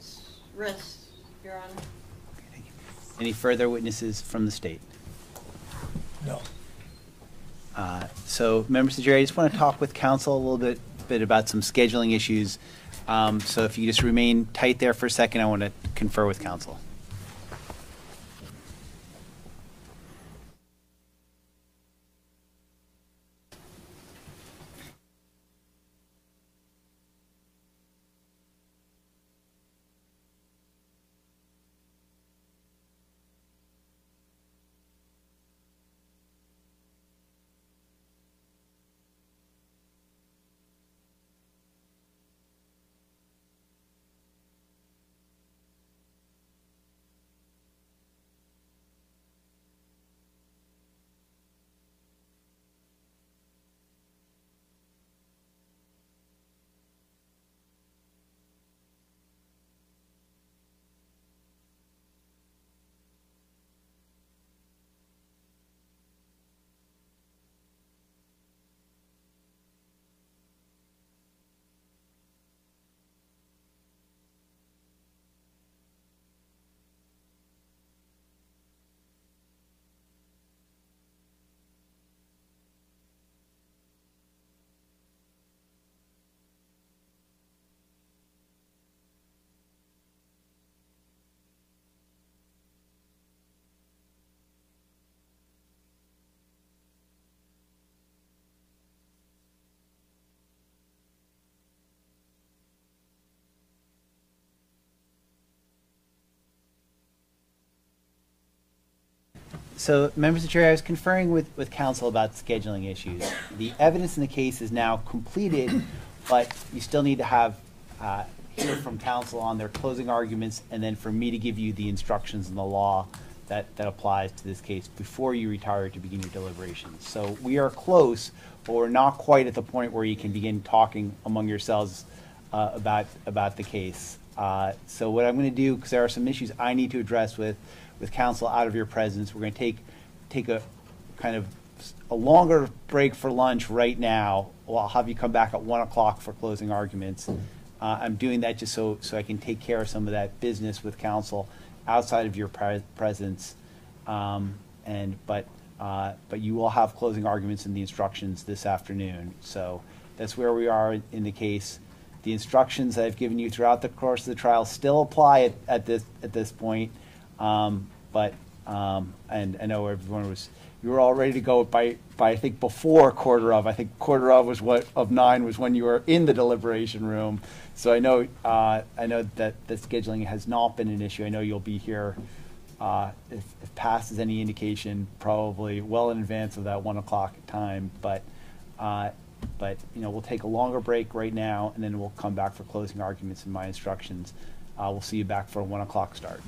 defendant's wrist, Your Honor. Okay, thank you. Any further witnesses from the state? No. So, members of the jury, I just want to talk with counsel a little bit about some scheduling issues. So if you just remain tight there for a second, I want to confer with counsel. So, members of the jury, I was conferring with counsel about scheduling issues. The evidence in the case is now completed, but you still need to have hear from counsel on their closing arguments and then for me to give you the instructions in the law that applies to this case before you retire to begin your deliberations. So we are close, but we're not quite at the point where you can begin talking among yourselves about the case. So what I'm going to do, because there are some issues I need to address with counsel out of your presence. We're going to take a kind of a longer break for lunch right now. I'll have you come back at 1 o'clock for closing arguments. I'm doing that just so I can take care of some of that business with counsel outside of your presence. But you will have closing arguments and the instructions this afternoon. So that's where we are in the case. The instructions that I've given you throughout the course of the trial still apply at this point. And I know everyone you were all ready to go by I think before quarter of. I think quarter of nine was when you were in the deliberation room. So I know that the scheduling has not been an issue. I know you'll be here, if past is any indication, probably well in advance of that 1 o'clock time. But you know, we'll take a longer break right now, and then we'll come back for closing arguments and my instructions. We'll see you back for a 1 o'clock start.